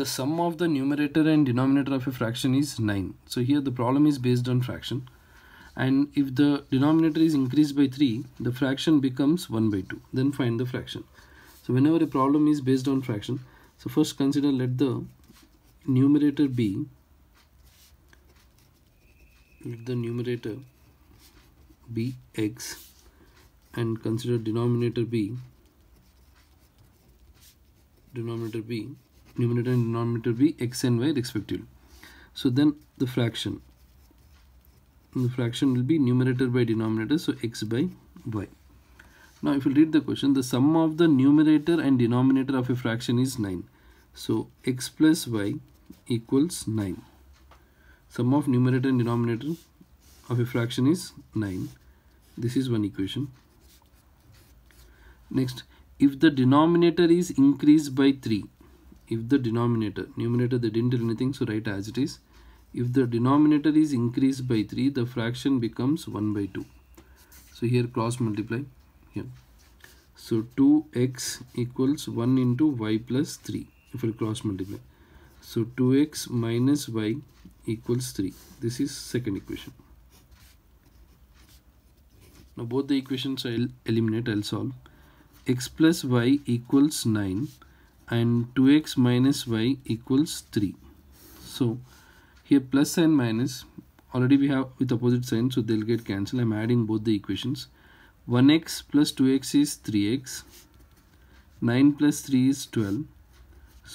the sum of the numerator and denominator of a fraction is 9. So here the problem is based on fraction, and if the denominator is increased by 3, the fraction becomes 1/2. Then find the fraction. So whenever a problem is based on fraction, so first consider, let the numerator be, x, and consider numerator and denominator be x and y respectively. So then the fraction will be numerator by denominator, so x by y. Now if you read the question, the sum of the numerator and denominator of a fraction is 9. So x plus y equals 9. Sum of numerator and denominator of a fraction is 9. This is one equation. Next, if the denominator is increased by 3, if the denominator, numerator they didn't do anything, so write as it is. If the denominator is increased by 3, the fraction becomes 1/2. So here cross multiply here. So 2x equals 1 into y plus 3 if we cross multiply. So 2x minus y equals 3. This is second equation. Now both the equations I'll eliminate, I'll solve. X plus y equals 9 and 2x minus y equals 3. So here plus and minus, already we have with opposite sign, so they'll get cancelled. I'm adding both the equations. 1x plus 2x is 3x. 9 plus 3 is 12.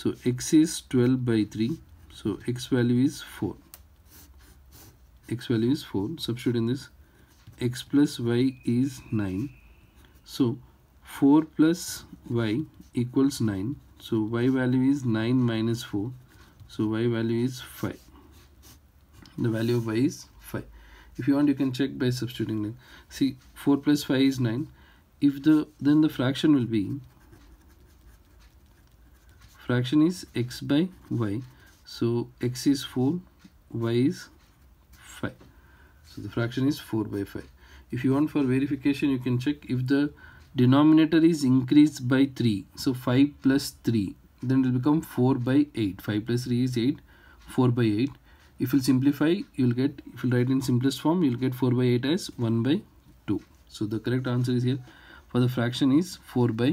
So x is 12 by 3. So x value is 4. Substitute in this. X plus y is 9. So 4 plus y equals 9. So y value is 9 minus 4. So y value is 5. The value of y is 5. If you want, you can check by substituting it. See, 4 plus 5 is 9. If the then the fraction will be, fraction is x by y. So x is 4, y is 5. So the fraction is 4/5. If you want for verification, you can check if the denominator is increased by 3. So 5 plus 3. Then it will become 4 by 8. 5 plus 3 is 8. 4 by 8. If you simplify, you will get, if you write in simplest form, you will get 4 by 8 as 1/2. So the correct answer is here for the fraction is 4 by